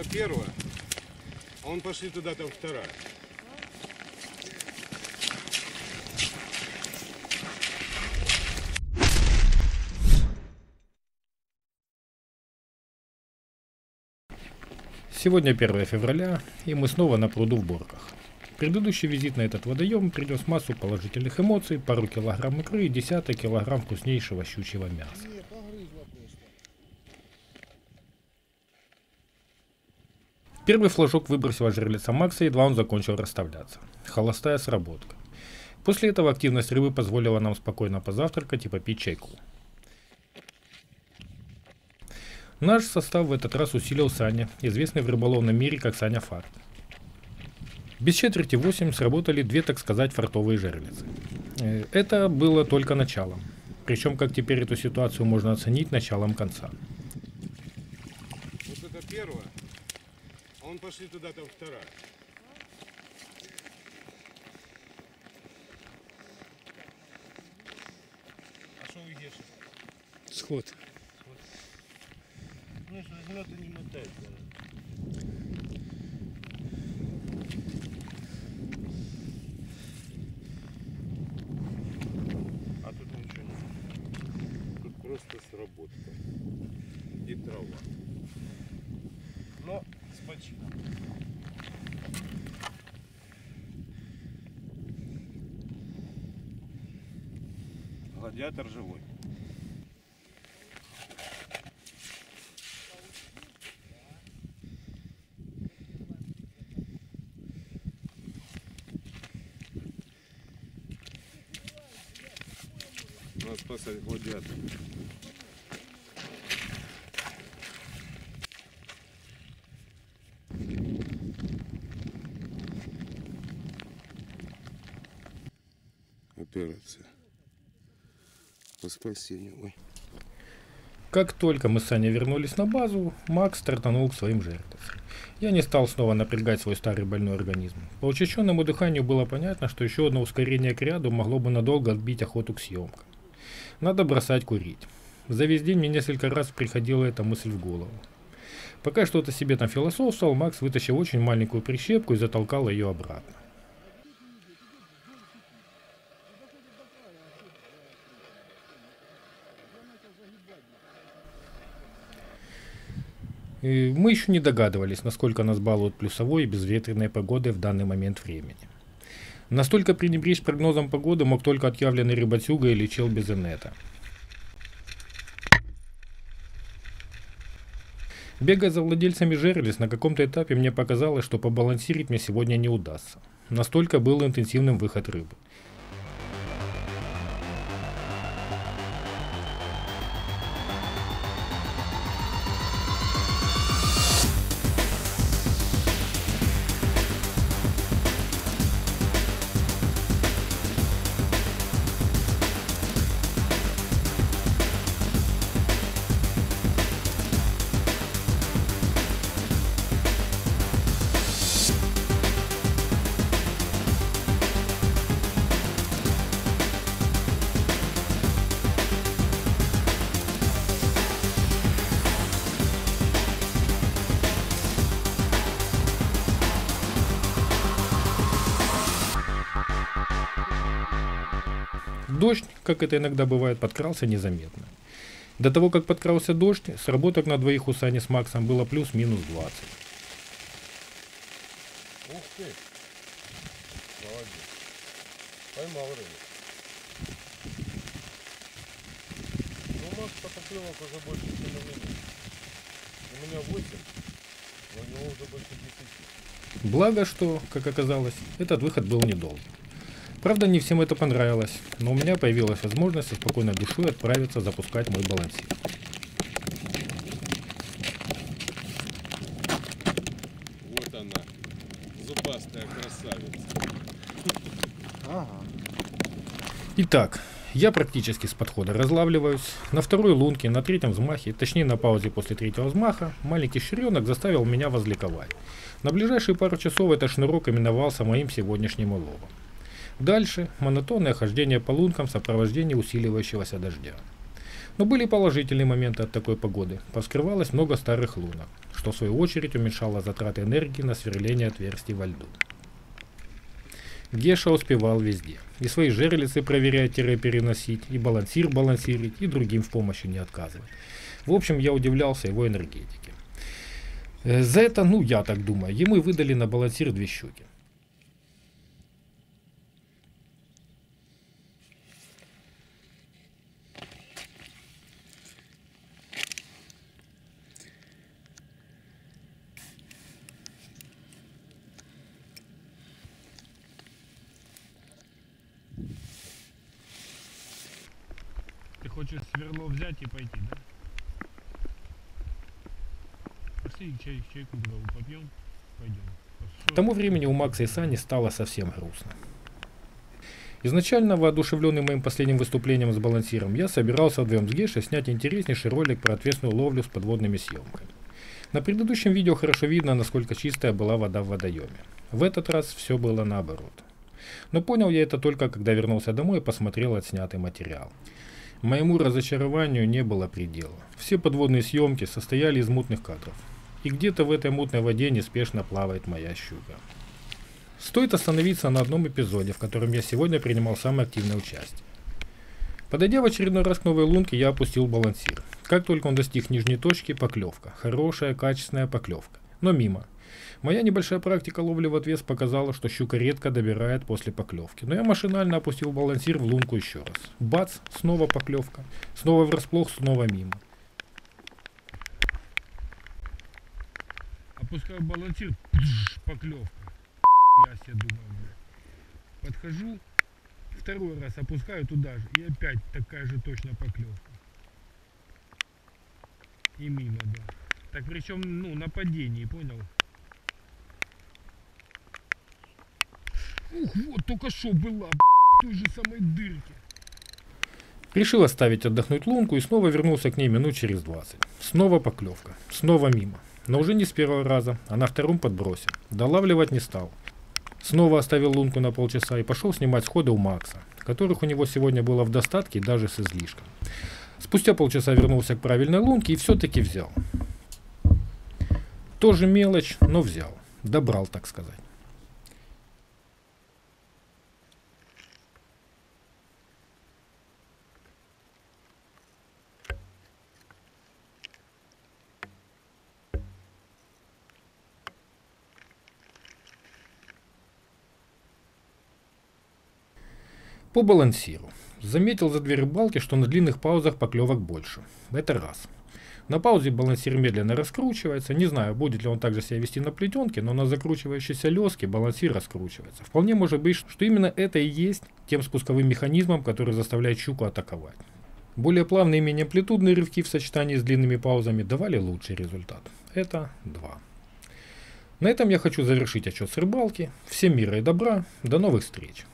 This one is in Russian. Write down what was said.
это первая, а он пошли туда, там вторая. Сегодня 1 февраля, и мы снова на пруду в Борках. Предыдущий визит на этот водоем принес массу положительных эмоций, пару килограмм икры и десяток килограмм вкуснейшего щучьего мяса. Первый флажок выбросила жерлица Макса, едва он закончил расставляться. Холостая сработка. После этого активность рыбы позволила нам спокойно позавтракать и попить чайку. Наш состав в этот раз усилил Саня, известный в рыболовном мире как Саня Фарт. Без четверти 8 сработали две, так сказать, фартовые жерлицы. Это было только началом. Причем, как теперь эту ситуацию можно оценить, началом конца. Вот это первое, а он пошли туда, там вторая. А что вы держите? Сход. А тут ничего нет. Тут просто сработка и трава. Но с почином. Гладиатор живой. Спасать гладиатор. Операция по спасению. Ой. Как только мы с Саней вернулись на базу, Макс стартанул к своим жертвам. Я не стал снова напрягать свой старый больной организм. По учащенному дыханию было понятно, что еще одно ускорение к ряду могло бы надолго отбить охоту к съемкам. Надо бросать курить. За весь день мне несколько раз приходила эта мысль в голову. Пока что-то себе там философствовал, Макс вытащил очень маленькую прищепку и затолкал ее обратно. И мы еще не догадывались, насколько нас балуют плюсовой и безветренной погодой в данный момент времени. Настолько пренебречь прогнозом погоды мог только отъявленный рыбатюга или чел без инета. Бегая за владельцами жерлиц, на каком-то этапе мне показалось, что побалансировать мне сегодня не удастся. Настолько был интенсивным выход рыбы. Дождь, как это иногда бывает, подкрался незаметно. До того, как подкрался дождь, сработок на двоих у Сани с Максом было плюс-минус 20. Ух ты! Молодец! Поймал рыбу. Ну, у нас по поклевок уже больше 7 минут. У меня 8, но у него уже больше 10. Благо, что, как оказалось, этот выход был недолгим. Правда, не всем это понравилось, но у меня появилась возможность со спокойной душой отправиться запускать мой балансир. Вот она, зубастая красавица. Ага. Итак, я практически с подхода разлавливаюсь. На второй лунке, на третьем взмахе, точнее на паузе после третьего взмаха, маленький щуренок заставил меня возликовать. На ближайшие пару часов этот шнурок именовался моим сегодняшним уловом. Дальше монотонное хождение по лункам в сопровождении усиливающегося дождя. Но были положительные моменты от такой погоды. Повскрывалось много старых лунок. что в свою очередь уменьшало затраты энергии на сверление отверстий во льду. Геша успевал везде. И свои жерлицы проверять-переносить, и балансир балансировать, и другим в помощи не отказывать. В общем, я удивлялся его энергетике. За это, ну я так думаю, ему и выдали на балансир 2 щуки. Хочешь сверло взять и пойти, да? Пошли чайку голову попьем, пойдем. К тому времени у Макса и Сани стало совсем грустно. Изначально, воодушевленный моим последним выступлением с балансиром, я собирался вдвоем с Гешей снять интереснейший ролик про ответственную ловлю с подводными съемками. На предыдущем видео хорошо видно, насколько чистая была вода в водоеме. В этот раз все было наоборот. Но понял я это только, когда вернулся домой и посмотрел отснятый материал. Моему разочарованию не было предела. Все подводные съемки состояли из мутных кадров. И где-то в этой мутной воде неспешно плавает моя щука. Стоит остановиться на одном эпизоде, в котором я сегодня принимал самое активное участие. Подойдя в очередной раз к новой лунке, я опустил балансир. Как только он достиг нижней точки, поклевка. Хорошая, качественная поклевка. Но мимо. Моя небольшая практика ловли в отвес показала, что щука редко добирает после поклевки. Но я машинально опустил балансир в лунку еще раз. Бац, снова поклевка. Снова врасплох, снова мимо. Опускаю балансир, поклевка. Я себе думаю, бля. Подхожу, второй раз опускаю туда же. И опять такая же точно поклевка. И мимо, да. Так причем, ну, на падении, понял? Ух, вот только что была, в той же самой дырке. Решил оставить отдохнуть лунку и снова вернулся к ней минут через 20. Снова поклевка, снова мимо. Но уже не с первого раза, а на втором подбросе. Долавливать не стал. Снова оставил лунку на полчаса и пошел снимать сходы у Макса, которых у него сегодня было в достатке даже с излишком. Спустя полчаса вернулся к правильной лунке и все-таки взял. Тоже мелочь, но взял. Добрал, так сказать. По балансиру. Заметил за две рыбалки, что на длинных паузах поклевок больше. Это раз. На паузе балансир медленно раскручивается. Не знаю, будет ли он также себя вести на плетенке, но на закручивающейся леске балансир раскручивается. Вполне может быть, что именно это и есть тем спусковым механизмом, который заставляет щуку атаковать. Более плавные и менее амплитудные рывки в сочетании с длинными паузами давали лучший результат. Это 2. На этом я хочу завершить отчет с рыбалки. Всем мира и добра. До новых встреч.